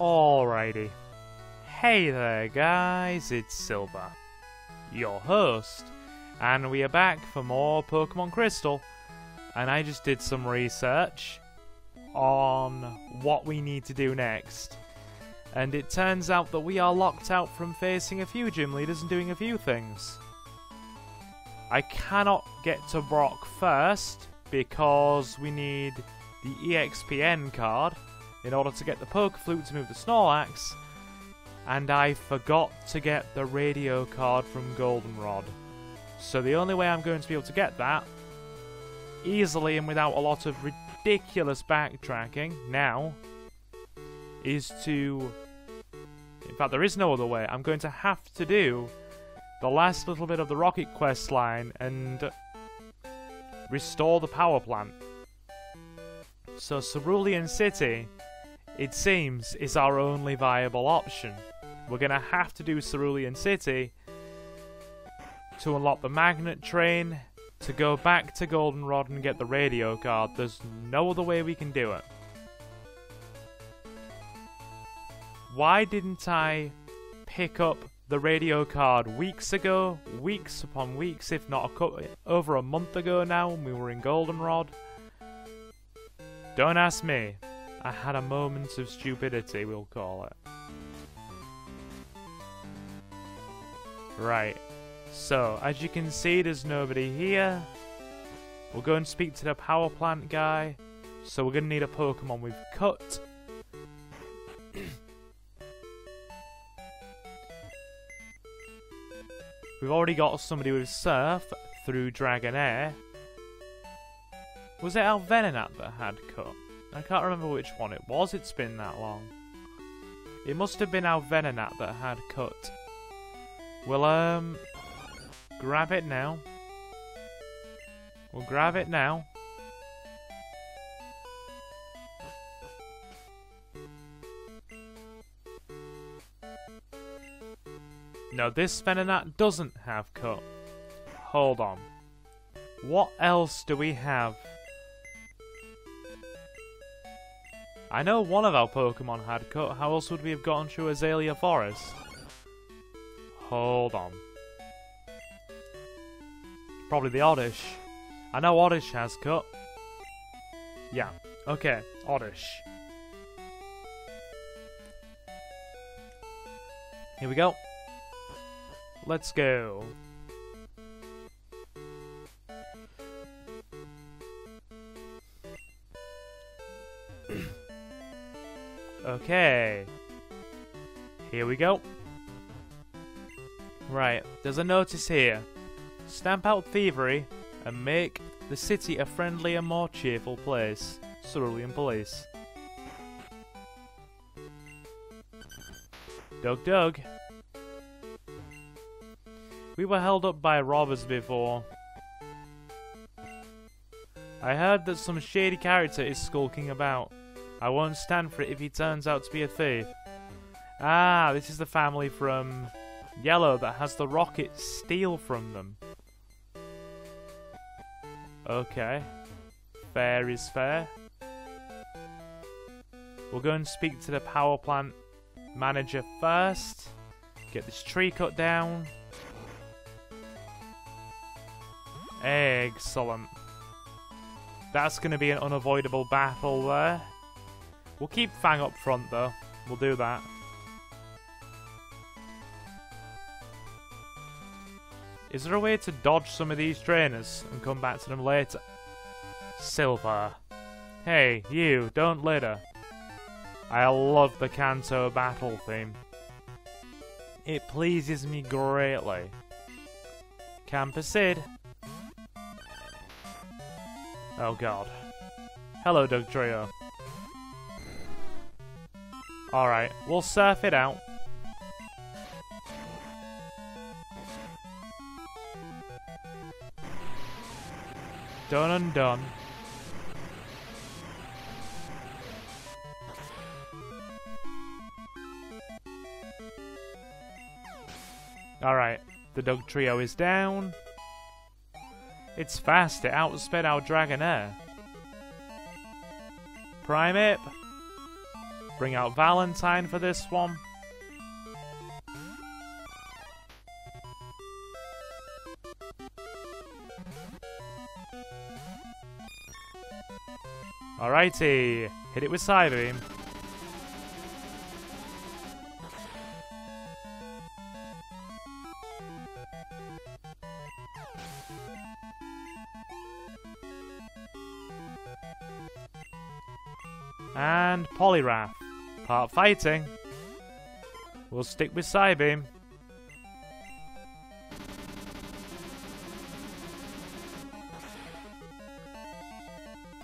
Alrighty. Hey there guys, it's Silver, your host, and we are back for more Pokemon Crystal. And I just did some research on what we need to do next. And it turns out that we are locked out from facing a few gym leaders and doing a few things. I cannot get to Brock first because we need the EXPN card in order to get the Poke Flute to move the Snorlax, and I forgot to get the Radio Card from Goldenrod. So the only way I'm going to be able to get that easily and without a lot of ridiculous backtracking now is to... in fact, there is no other way. I'm going to have to do the last little bit of the Rocket Quest line and restore the Power Plant. So Cerulean City, it seems, is our only viable option. We're going to have to do Cerulean City to unlock the Magnet Train, to go back to Goldenrod and get the Radio Card. There's no other way we can do it. Why didn't I pick up the Radio Card weeks ago, weeks upon weeks, if not over a month ago now, when we were in Goldenrod? Don't ask me. I had a moment of stupidity, we'll call it. Right. So, as you can see, there's nobody here. We'll go and speak to the Power Plant guy. So we're going to need a Pokemon we've cut. We've already got somebody with Surf through Dragonair. Was it our Venonat that had cut? I can't remember which one it was, it's been that long. It must have been our Venonat that had cut. We'll grab it now. We'll grab it now. No, this Venonat doesn't have cut. Hold on. What else do we have? I know one of our Pokemon had cut. How else would we have gotten through Azalea Forest? Hold on. Probably the Oddish. I know Oddish has cut. Yeah. Okay. Oddish. Here we go. Let's go. Okay. Here we go. Right. There's a notice here. Stamp out thievery and make the city a friendlier, more cheerful place. Cerulean Police. Dog, dog. We were held up by robbers before. I heard that some shady character is skulking about. I won't stand for it if he turns out to be a thief. Ah, this is the family from Yellow that has the rocket steal from them. Okay. Fair is fair. We'll go and speak to the Power Plant manager first. Get this tree cut down. Excellent. That's going to be an unavoidable battle there. We'll keep Fang up front though. We'll do that. Is there a way to dodge some of these trainers and come back to them later? Silver. Hey, you, don't litter. I love the Kanto battle theme. It pleases me greatly. Campacid. Oh god. Hello, Dugtrio. Alright, we'll surf it out. Done and done. Alright, the Dugtrio is down. It's fast, it outsped our Dragonair. Primeape. Bring out Valentine for this one. Alrighty, hit it with Psybeam. And Poliwrath. Part fighting. We'll stick with Psybeam.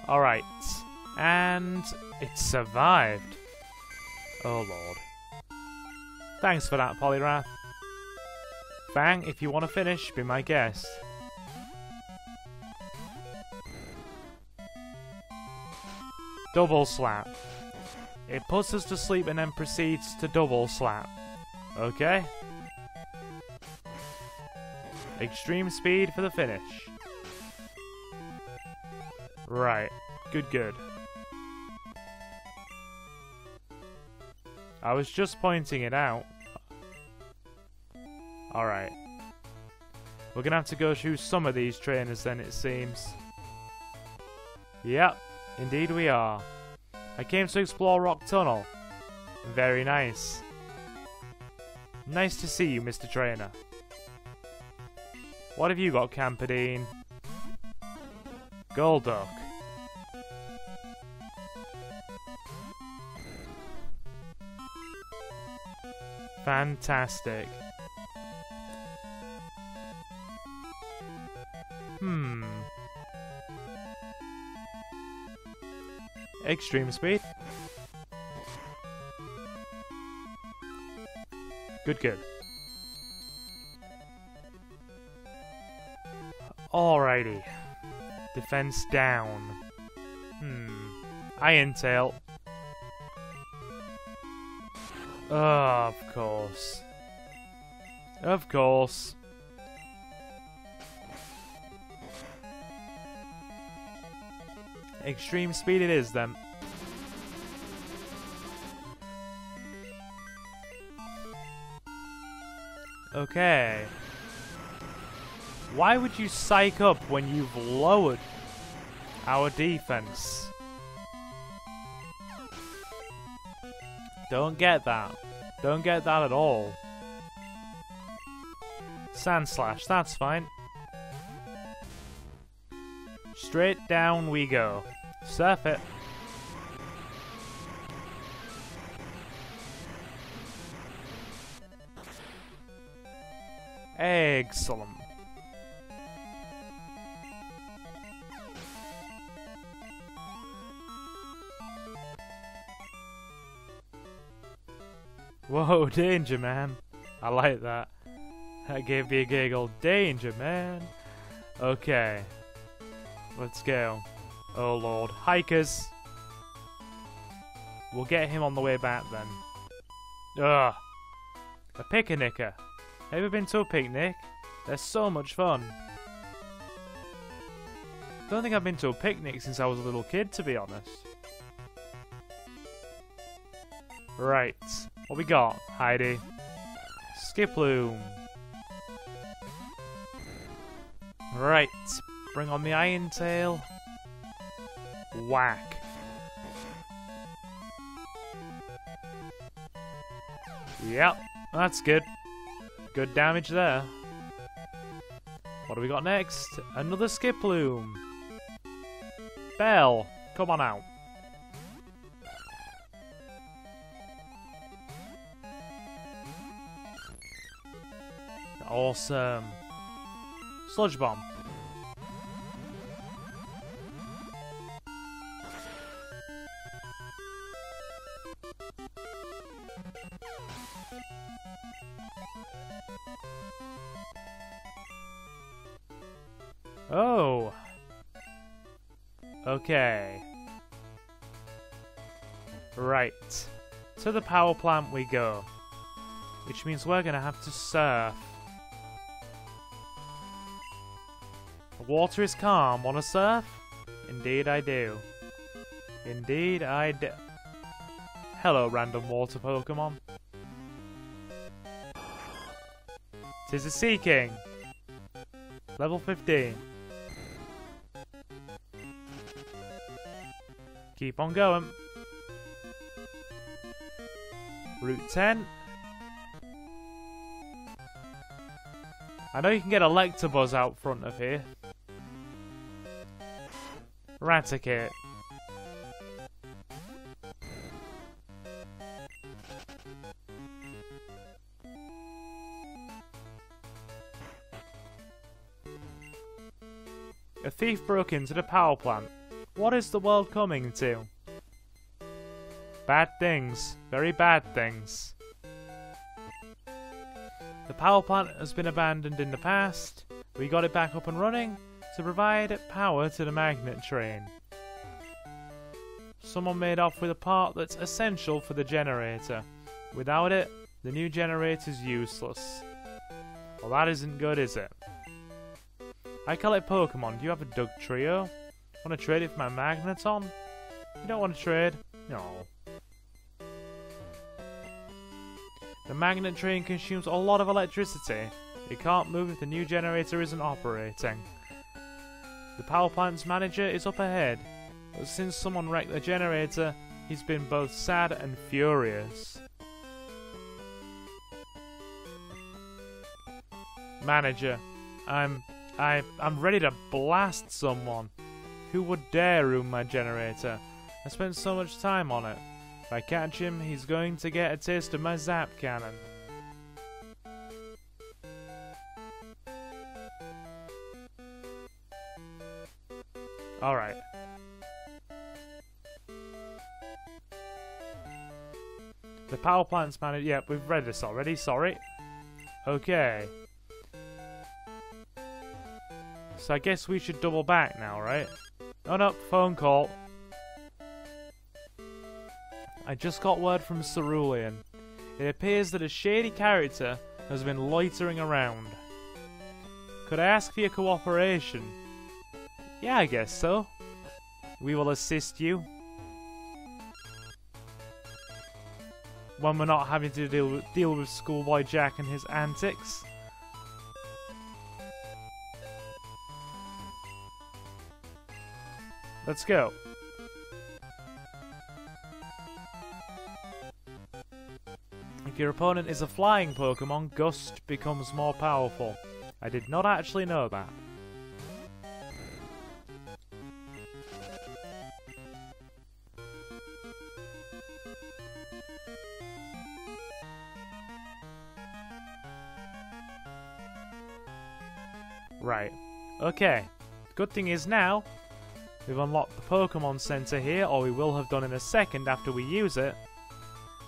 Alright. And it survived. Oh lord. Thanks for that, Poliwrath. Fang, if you want to finish, be my guest. Double slap. It puts us to sleep and then proceeds to double slap. Okay. Extreme speed for the finish. Right. Good, good. I was just pointing it out. Alright. We're gonna have to go through some of these trainers then, it seems. Yep. Indeed we are. I came to explore Rock Tunnel. Very nice. Nice to see you, Mr. Trainer. What have you got, Camperdown? Golduck. Fantastic. Extreme speed. Good, good. Alrighty. Defense down. Iron Tail. Of course. Of course. Extreme speed it is, then. Okay. Why would you psych up when you've lowered our defense? Don't get that. Don't get that at all. Sandslash, that's fine. Straight down we go. Surf it. Excellent. Whoa, danger, man. I like that. That gave me a giggle. Danger, man. Okay. Let's go. Oh lord. Hikers! We'll get him on the way back then. Ugh! A picnicker. Have you been to a picnic? They're so much fun. Don't think I've been to a picnic since I was a little kid, to be honest. Right. What we got, Heidi? Skiploom. Right. Bring on the Iron Tail. Whack. Yep, that's good. Good damage there. What do we got next? Another Skiploom. Bell, come on out. Awesome. Sludge Bomb. Oh. Okay. Right. To the power plant we go. Which means we're going to have to surf. The water is calm. Want to surf? Indeed I do. Indeed I do. Hello, random water Pokemon. 'Tis a Sea King. Level 15. Keep on going. Route 10. I know you can get Electabuzz out front of here. Raticate. A thief broke into the power plant. What is the world coming to? Bad things. Very bad things. The power plant has been abandoned in the past. We got it back up and running to provide power to the magnet train. Someone made off with a part that's essential for the generator. Without it, the new generator's useless. Well, that isn't good, is it? I collect Pokemon. Do you have a Dugtrio? Want to trade it for my Magneton? You don't want to trade? No. The magnet train consumes a lot of electricity. It can't move if the new generator isn't operating. The power plant's manager is up ahead, but since someone wrecked the generator, he's been both sad and furious. Manager, I'm ready to blast someone. Who would dare ruin my generator? I spent so much time on it. If I catch him, he's going to get a taste of my Zap Cannon. Alright. The power plant's manager. Yep, we've read this already, sorry. Okay. So I guess we should double back now, right? Oh no, phone call. I just got word from Cerulean. It appears that a shady character has been loitering around. Could I ask for your cooperation? Yeah, I guess so. We will assist you. When we're not having to deal with schoolboy Jack and his antics. Let's go. If your opponent is a flying Pokemon, Gust becomes more powerful. I did not actually know that. Right. Okay. Good thing is now, we've unlocked the Pokemon Center here, or we will have done in a second after we use it.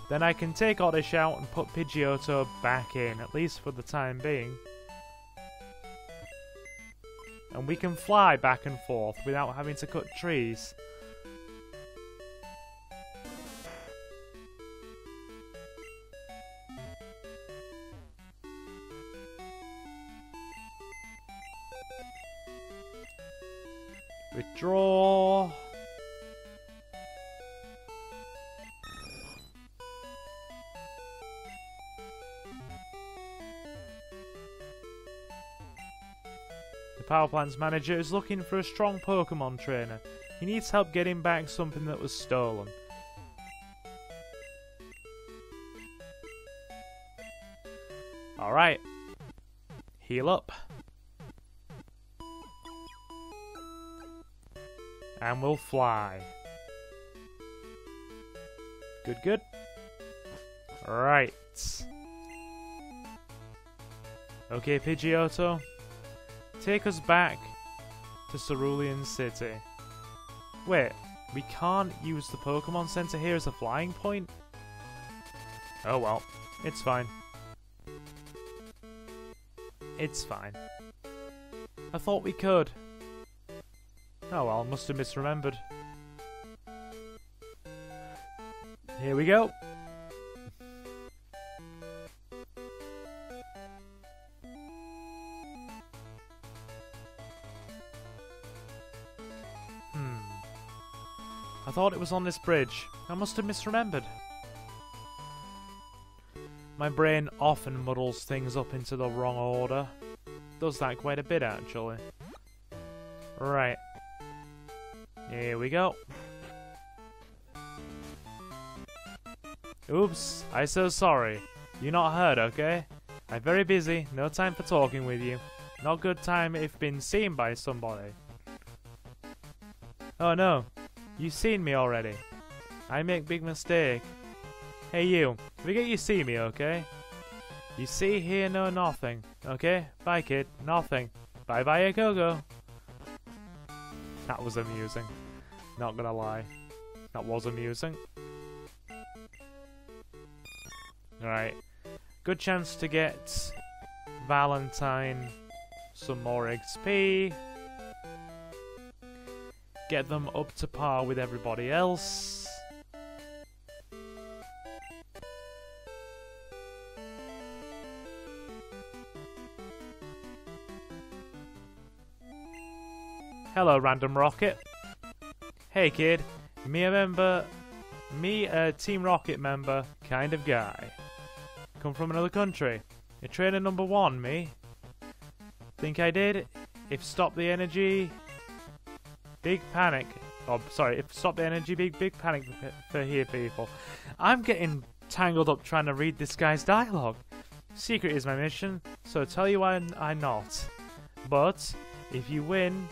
Then I can take Oddish out and put Pidgeotto back in, at least for the time being. And we can fly back and forth without having to cut trees. Withdraw. The power plant's manager is looking for a strong Pokemon trainer. He needs help getting back something that was stolen. Alright. Heal up. And we'll fly. Good, good. Right. Okay, Pidgeotto. Take us back to Cerulean City. Wait, we can't use the Pokemon Center here as a flying point? Oh well, it's fine. It's fine. I thought we could. Oh well, must have misremembered. Here we go. I thought it was on this bridge. I must have misremembered. My brain often muddles things up into the wrong order. Does that quite a bit, actually. Right. Here we go. Oops, I'm so sorry. You not heard, okay? I'm very busy, no time for talking with you. Not good time if been seen by somebody. Oh no, you seen me already. I make big mistake. Hey you, forget you see me, okay? You see, hear, know nothing, okay? Bye kid, nothing. Bye bye a go-go. That was amusing. Not gonna lie. That was amusing. Alright. Good chance to get Valentine some more XP. Get them up to par with everybody else. Hello, Random Rocket. Hey kid, me a Team Rocket member kind of guy. Come from another country. You're trainer number one, me. Think I did? If stop the energy, big panic. Oh, sorry. If stop the energy, big panic for here, people. I'm getting tangled up trying to read this guy's dialogue. Secret is my mission, so tell you I'm not. But if you win,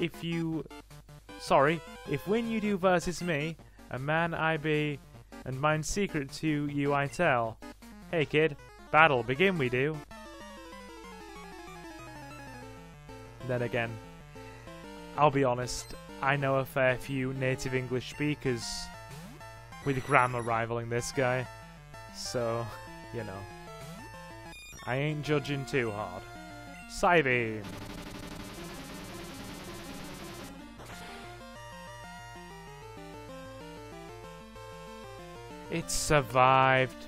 if win you do versus me, a man I be, and mine secret to you I tell. Hey kid, battle begin we do. Then again, I'll be honest, I know a fair few native English speakers with grammar rivaling this guy, so, you know, I ain't judging too hard. Psybeam! It survived!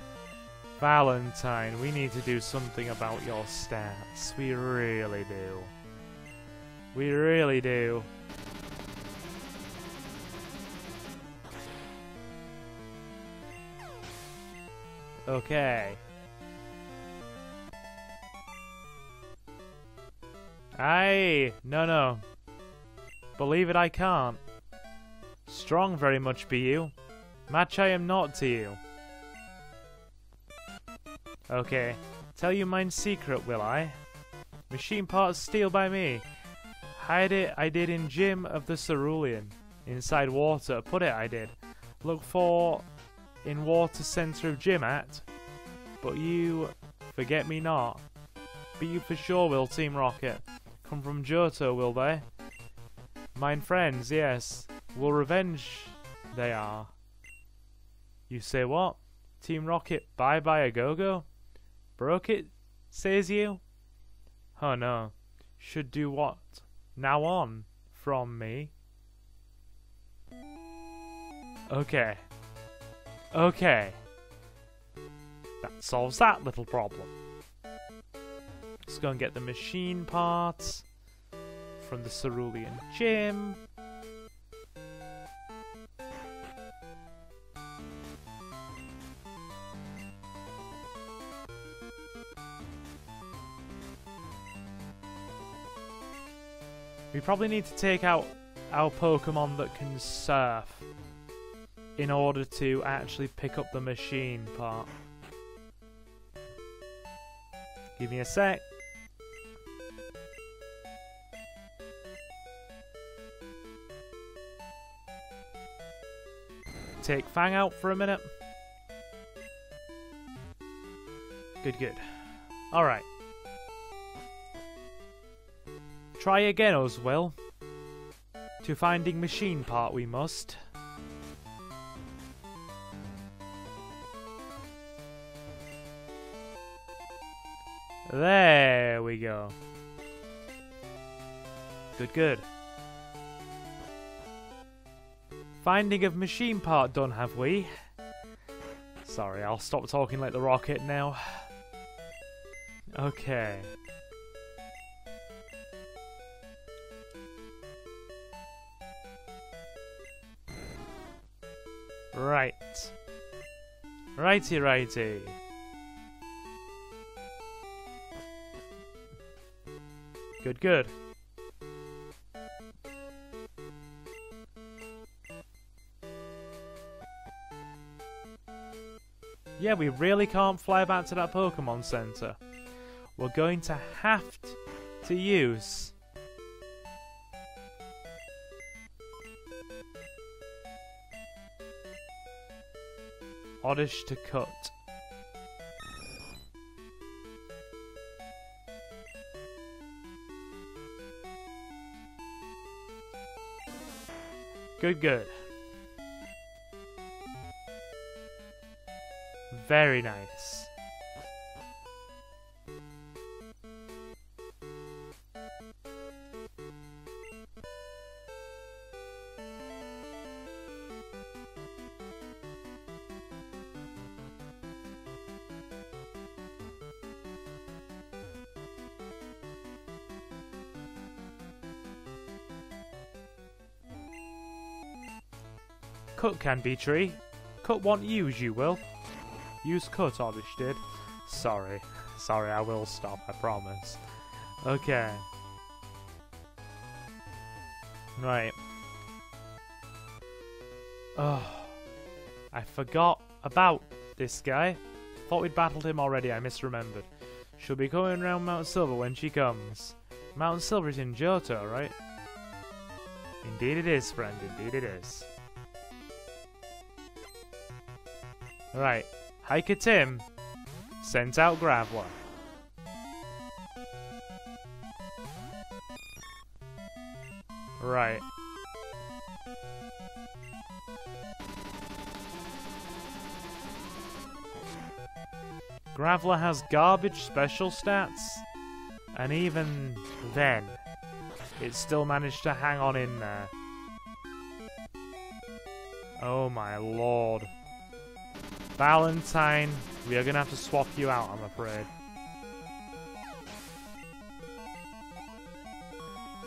Valentine, we need to do something about your stats. We really do. We really do. Okay. Aye! No, no. Believe it, I can't. Strong very much be you. Match I am not to you. Okay, tell you mine secret, will I? Machine parts steal by me. Hide it, I did in gym of the Cerulean. Inside water, put it, I did. Look for in water center of gym at. But you forget me not. But you for sure will, Team Rocket. Come from Johto, will they? Mine friends, yes. Will revenge they are. You say what? Team Rocket, bye bye a go-go? Broke it, says you? Oh no. Should do what? Now on. From me. Okay. Okay. That solves that little problem. Let's go and get the machine parts from the Cerulean Gym. We probably need to take out our Pokemon that can surf in order to actually pick up the machine part. Give me a sec. Take Fang out for a minute. Good, good. Alright. Try again, Oswell. To finding machine part we must. There we go. Good, good. Finding of machine part done, have we? Sorry, I'll stop talking like the Rocket now. Okay. Right. Righty righty. Good, good. Yeah, we really can't fly back to that Pokemon Center. We're going to have to use... Oddish to cut. Good, good. Very nice. Cut can be tree. Cut won't use you, Will. Use cut, Oddish did. Sorry. Sorry, I will stop, I promise. Okay. Right. Oh, I forgot about this guy. Thought we'd battled him already, I misremembered. She'll be going around Mount Silver when she comes. Mount Silver is in Johto, right? Indeed it is, friend, indeed it is. Right. Hiker Tim sent out Graveler. Right. Graveler has garbage special stats, and even then, it still managed to hang on in there. Oh my lord. Valentine, we are going to have to swap you out, I'm afraid.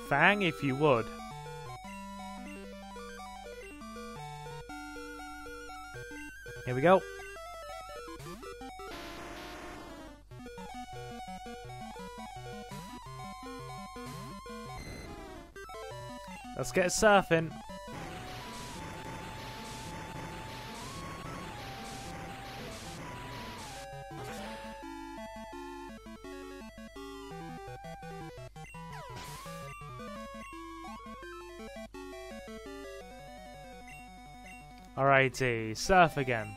Fang, if you would. Here we go. Let's get surfing. Alrighty, surf again.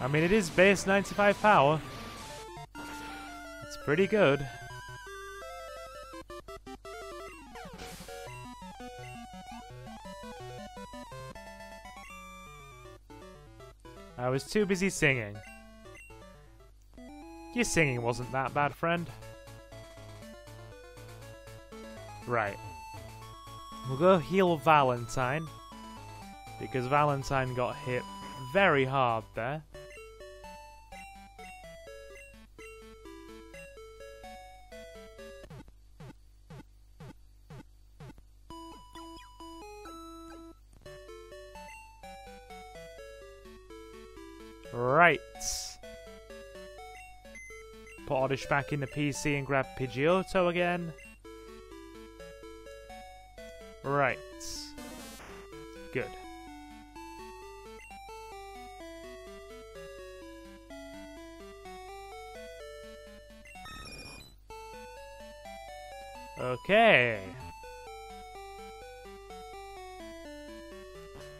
I mean, it is base 95 power. It's pretty good. I was too busy singing. Your singing wasn't that bad, friend. Right. We'll go heal Valentine, because Valentine got hit very hard there. Right. Put Oddish back in the PC and grab Pidgeotto again. Right. Good. Okay.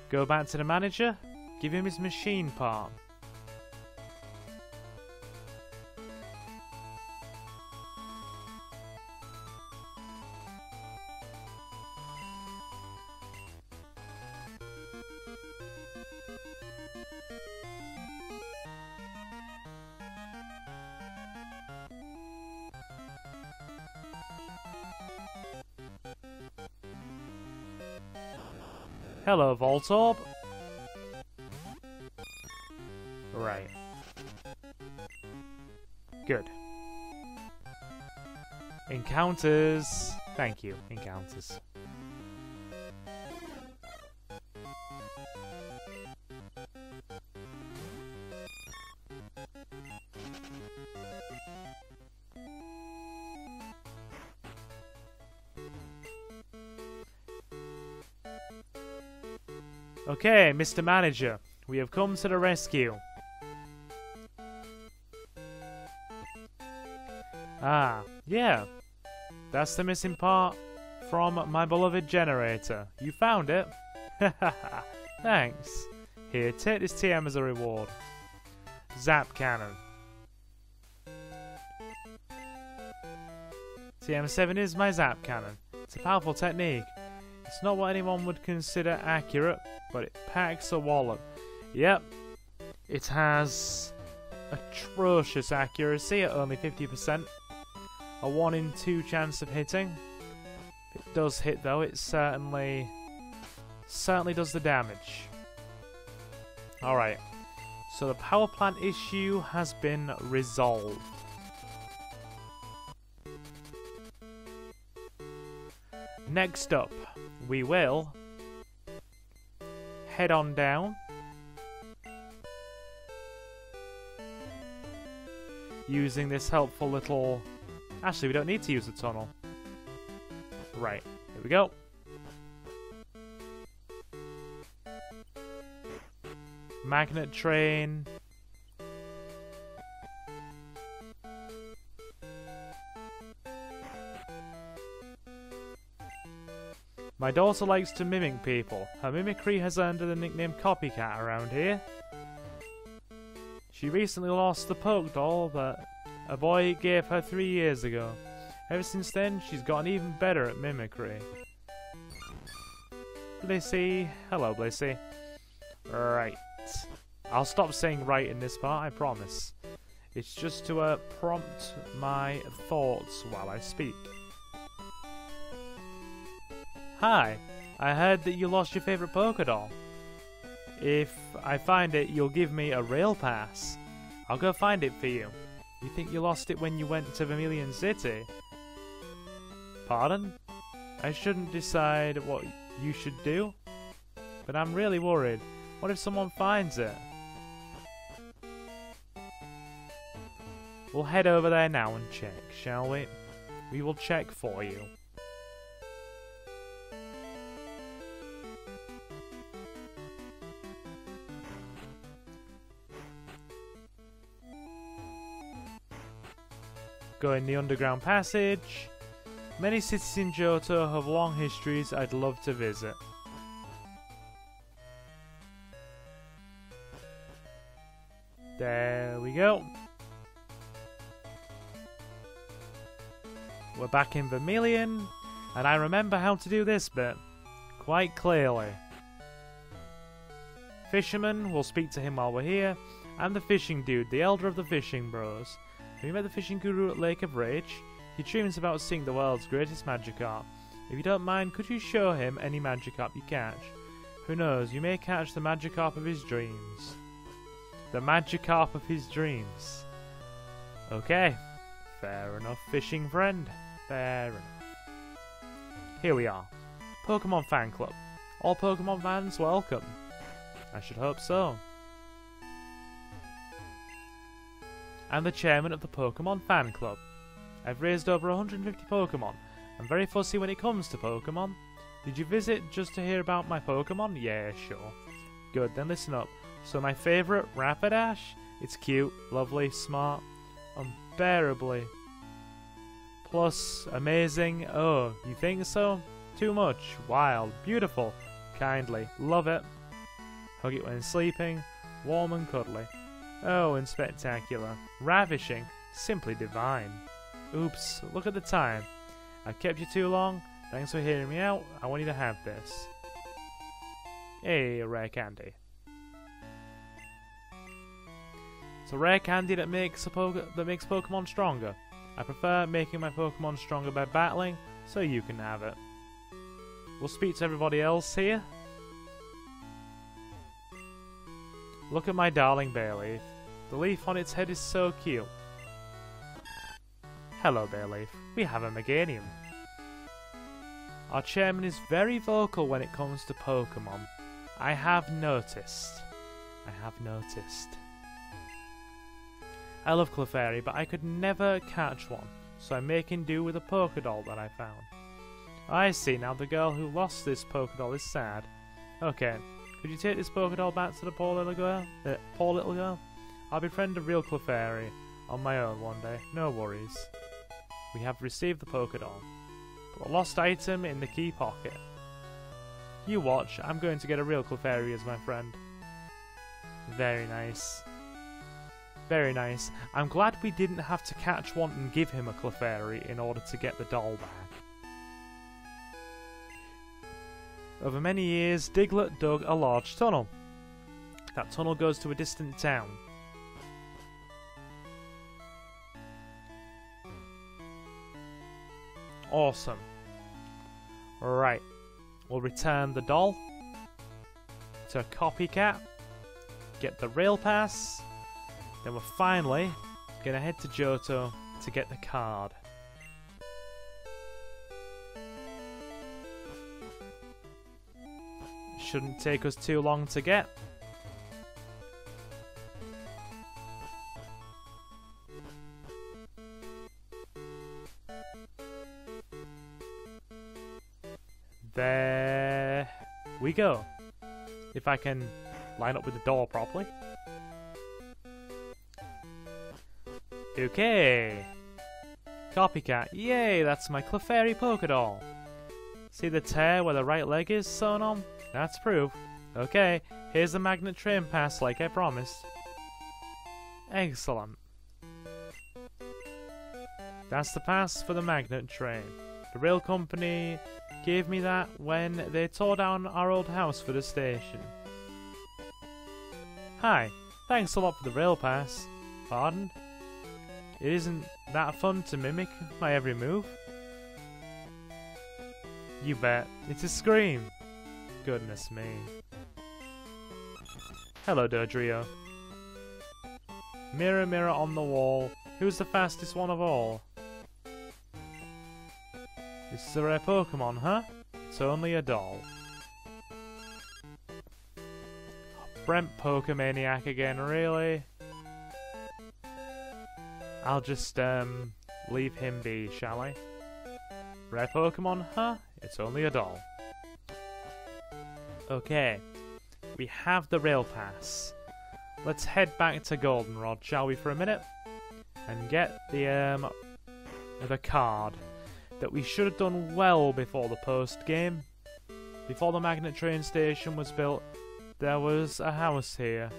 Go back to the manager. Give him his machine palm. Hello, Voltorb. Right. Good. Encounters. Thank you, encounters. Okay, Mr. Manager, we have come to the rescue. Ah, yeah. That's the missing part from my beloved generator. You found it? Hahaha, thanks. Here, take this TM as a reward. Zap Cannon. TM7 is my Zap Cannon. It's a powerful technique. It's not what anyone would consider accurate, but it packs a wallop. Yep, it has atrocious accuracy at only 50%. A 1 in 2 chance of hitting. If it does hit though, it certainly does the damage. Alright, so the power plant issue has been resolved. Next up, we will head on down. Using this helpful little... Actually, we don't need to use the tunnel. Right, here we go. Magnet Train. My daughter likes to mimic people. Her mimicry has earned her the nickname Copycat around here. She recently lost the Poke doll that a boy gave her 3 years ago. Ever since then, she's gotten even better at mimicry. Blissey. Hello, Blissey. Right. I'll stop saying right in this part, I promise. It's just to prompt my thoughts while I speak. Hi. I heard that you lost your favourite Pokédoll. If I find it, you'll give me a rail pass. I'll go find it for you. You think you lost it when you went to Vermilion City? Pardon? I shouldn't decide what you should do, but I'm really worried. What if someone finds it? We'll head over there now and check, shall we? We will check for you. Going the underground passage. Many cities in Johto have long histories I'd love to visit. There we go. We're back in Vermilion, and I remember how to do this bit quite clearly. Fisherman, we'll speak to him while we're here. I'm the fishing dude, the elder of the fishing bros. Have you met the fishing guru at Lake of Rage? He dreams about seeing the world's greatest Magikarp. If you don't mind, could you show him any Magikarp you catch? Who knows, you may catch the Magikarp of his dreams. The Magikarp of his dreams. Okay. Fair enough, fishing friend. Fair enough. Here we are. Pokemon fan club. All Pokemon fans welcome. I should hope so. I'm the chairman of the Pokemon fan club. I've raised over 150 Pokemon. I'm very fussy when it comes to Pokemon. Did you visit just to hear about my Pokemon? Yeah, sure. Good, then listen up. So my favourite, Rapidash. It's cute, lovely, smart, unbearably. Plus, amazing. Oh, you think so? Too much. Wild. Beautiful. Kindly. Love it. Hug it when sleeping. Warm and cuddly. Oh, and spectacular. Ravishing. Simply divine. Oops, look at the time. I kept you too long. Thanks for hearing me out. I want you to have this. Hey, rare candy. It's a rare candy that makes Pokemon stronger. I prefer making my Pokemon stronger by battling, so you can have it. We'll speak to everybody else here. Look at my darling Bayleaf. The leaf on its head is so cute. Hello, Bayleaf. We have a Meganium. Our chairman is very vocal when it comes to Pokemon. I have noticed. I have noticed. I love Clefairy, but I could never catch one, so I'm making do with a Pokédoll that I found. I see, now the girl who lost this Pokédoll is sad. Okay, Could you take this Pokédoll back to the poor little girl? I'll befriend a real Clefairy on my own one day. No worries. We have received the Pokédoll. But a lost item in the key pocket. You watch. I'm going to get a real Clefairy as my friend. Very nice. Very nice. I'm glad we didn't have to catch one and give him a Clefairy in order to get the doll back. Over many years, Diglett dug a large tunnel. That tunnel goes to a distant town. Awesome. Right. We'll return the doll to Copycat. Get the rail pass. Then we're finally going to head to Johto to get the card. Shouldn't take us too long to get. There we go. If I can line up with the door properly. Okay. Copycat. Yay, that's my Clefairy Pokédoll. See the tear where the right leg is sewn on? That's proof. Okay, here's the Magnet Train pass like I promised. Excellent. That's the pass for the Magnet Train. The rail company gave me that when they tore down our old house for the station. Hi, thanks a lot for the rail pass. Pardon? It isn't that fun to mimic my every move. You bet. It's a scream. Goodness me. Hello, Dodrio. Mirror, mirror on the wall. Who's the fastest one of all? This is a rare Pokemon, huh? It's only a doll. Brent Pokemaniac again, really? I'll just, leave him be, shall I? Rare Pokemon, huh? It's only a doll. Okay. We have the rail pass. Let's head back to Goldenrod, shall we, for a minute? And get the card that we should have done well before the post-game. Before the Magnet Train Station was built, there was a house here.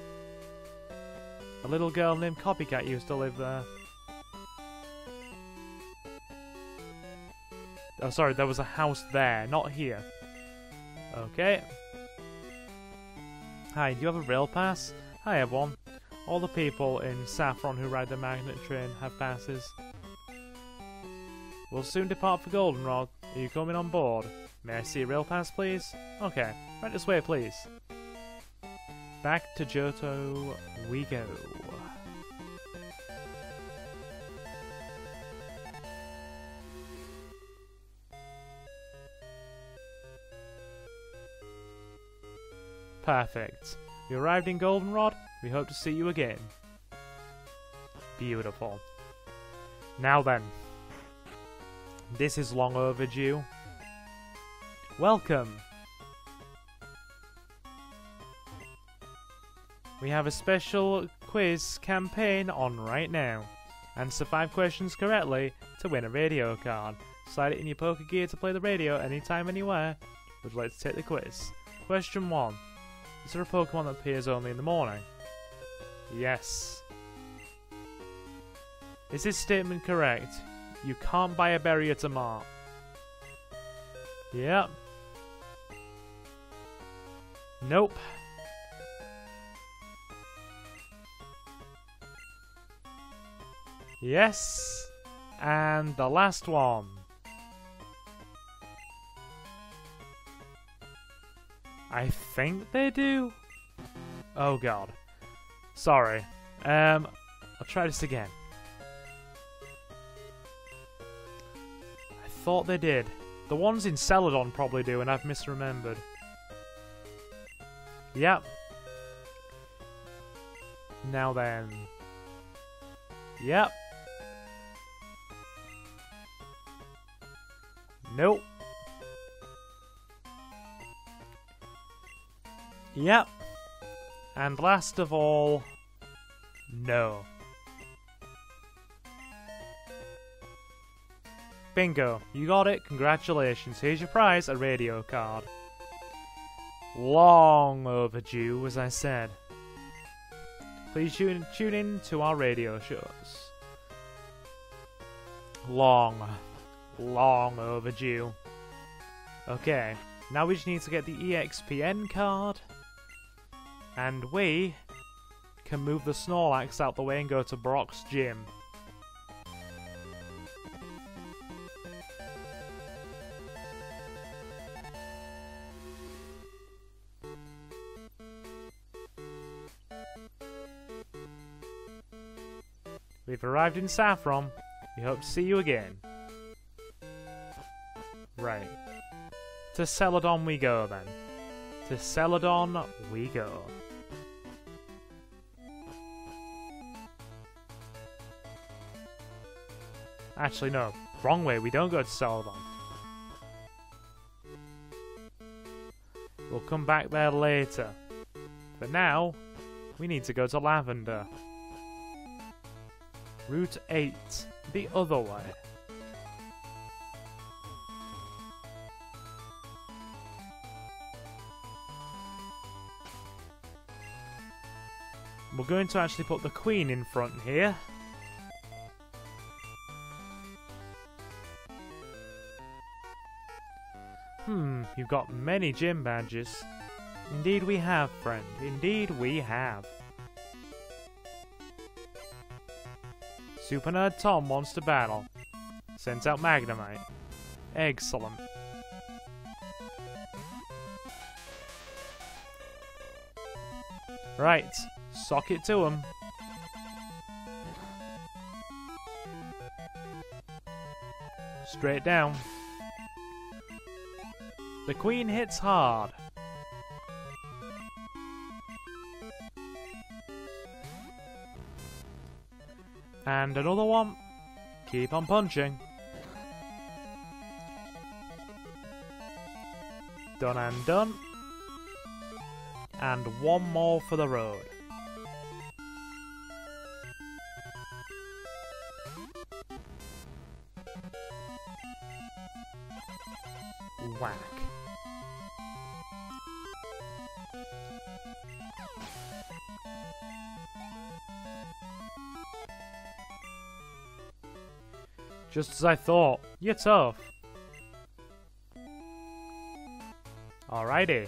A little girl named Copycat used to live there. Oh, sorry, there was a house there, not here. Okay. Hi, do you have a rail pass? I have one. All the people in Saffron who ride the Magnet Train have passes. We'll soon depart for Goldenrod. Are you coming on board? May I see a rail pass, please? Okay, right this way, please. Back to Johto we go. Perfect. We arrived in Goldenrod. We hope to see you again. Beautiful. Now then. This is long overdue. Welcome. We have a special quiz campaign on right now. Answer 5 questions correctly to win a radio card. Slide it in your Pokegear to play the radio anytime, anywhere. Would you like to take the quiz? Question 1. Is there a Pokemon that appears only in the morning? Yes. Is this statement correct? You can't buy a berry at a mart. Yep. Nope. Yes. And the last one. I think they do. Oh god. Sorry. I'll try this again. I thought they did. The ones in Celadon probably do, and I've misremembered. Yep. Now then. Yep. Nope. Yep. And last of all, no. Bingo, you got it, congratulations, here's your prize, a radio card. Long overdue, as I said. Please tune in to our radio shows. Long overdue. Okay, now we just need to get the EXPN card. And we can move the Snorlax out the way and go to Brock's gym. We've arrived in Saffron. We hope to see you again. Right. To Celadon we go then. To Celadon we go. Actually no, wrong way, we don't go to Celadon. We'll come back there later. But now, we need to go to Lavender. Route 8, the other way. We're going to actually put the Queen in front here. You've got many gym badges. Indeed we have, friend. Indeed we have. Supernerd Tom wants to battle. Sends out Magnemite. Excellent. Right, sock it to him. Straight down. The Queen hits hard. And another one. Keep on punching. Done and done. And one more for the road. Whack. Just as I thought, you're tough. Alrighty.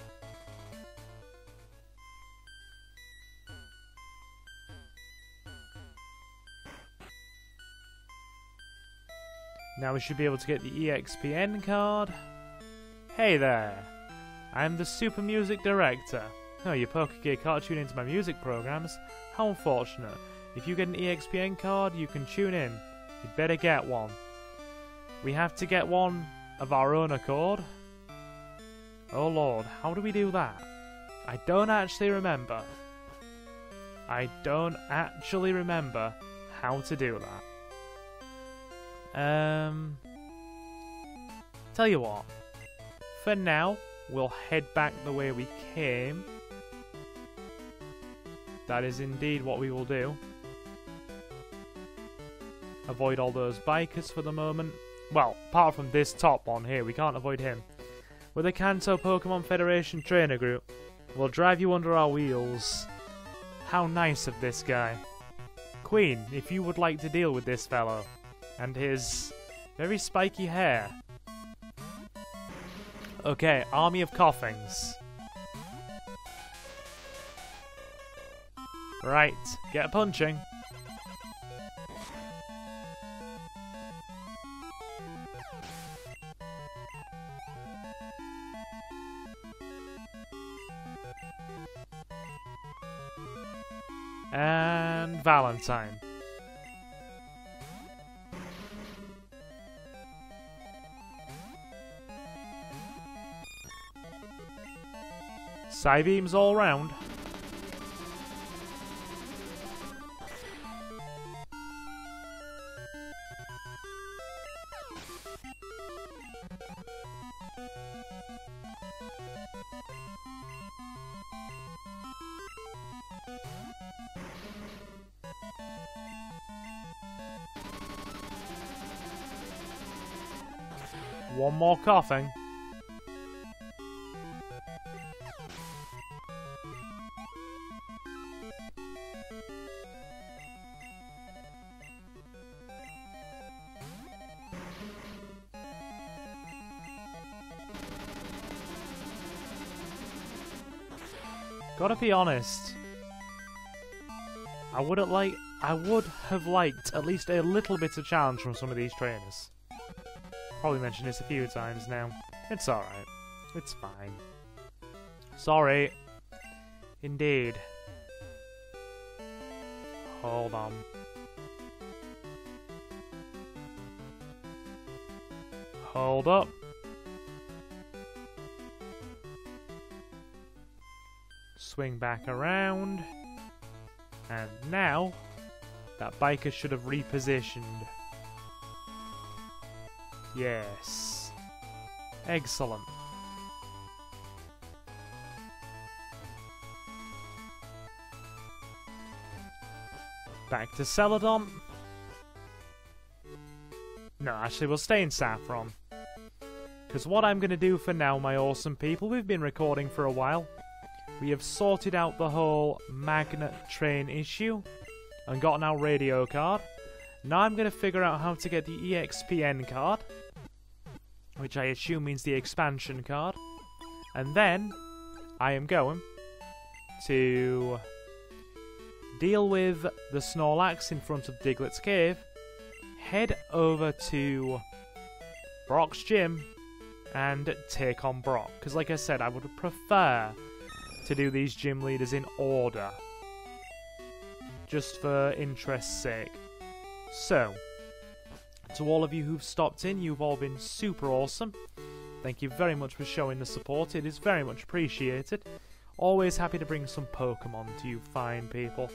Now we should be able to get the EXPN card. Hey there. I'm the Super Music Director. Oh, your Pokegear can't tune into my music programs. How unfortunate. If you get an EXPN card, you can tune in. You'd better get one. We have to get one of our own accord. Oh lord, how do we do that? I don't actually remember. I don't actually remember how to do that. Tell you what. For now, we'll head back the way we came. That is indeed what we will do. Avoid all those bikers for the moment. Well, apart from this top one here, we can't avoid him. With the Kanto Pokemon Federation trainer group, we'll drive you under our wheels. How nice of this guy. Queen, if you would like to deal with this fellow and his very spiky hair. Okay, army of coughings. Right, get punching. And Valentine. Psybeams all round. One more coughing. Gotta be honest, I would have liked at least a little bit of challenge from some of these trainers. Probably mentioned this a few times now. It's alright. It's fine. Sorry. Indeed. Hold on. Hold up. Swing back around. And now, that biker should have repositioned. Yes. Excellent. Back to Celadon. No, actually we'll stay in Saffron. Because what I'm going to do for now, my awesome people, we've been recording for a while. We have sorted out the whole Magnet Train issue and gotten our Radio Card. Now I'm going to figure out how to get the EXPN card, which I assume means the expansion card. And then I am going to deal with the Snorlax in front of Diglett's Cave, head over to Brock's Gym and take on Brock. Because like I said, I would prefer to do these gym leaders in order, just for interest's sake. So, to all of you who've stopped in, you've all been super awesome. Thank you very much for showing the support, it is very much appreciated. Always happy to bring some Pokemon to you fine people.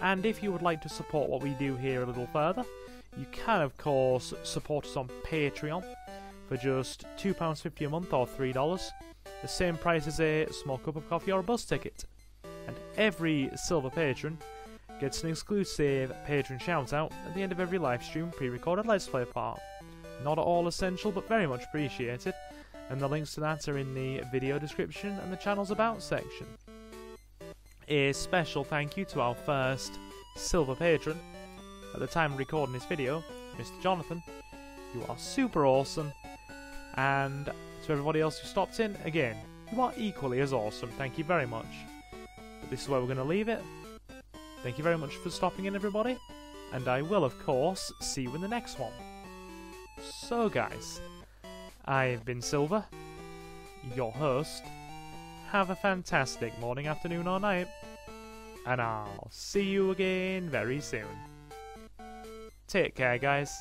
And if you would like to support what we do here a little further, you can of course support us on Patreon for just £2.50 a month or $3. The same price as a small cup of coffee or a bus ticket. And every silver patron gets an exclusive patron shoutout at the end of every live stream, pre-recorded Let's Play part. Not at all essential, but very much appreciated. And the links to that are in the video description and the channel's about section. A special thank you to our first silver patron. At the time of recording this video, Mr. Jonathan, you are super awesome. And to everybody else who stopped in, again, you are equally as awesome. Thank you very much. But this is where we're going to leave it. Thank you very much for stopping in, everybody. And I will, of course, see you in the next one. So, guys, I have been Silver, your host. Have a fantastic morning, afternoon, or night. And I'll see you again very soon. Take care, guys.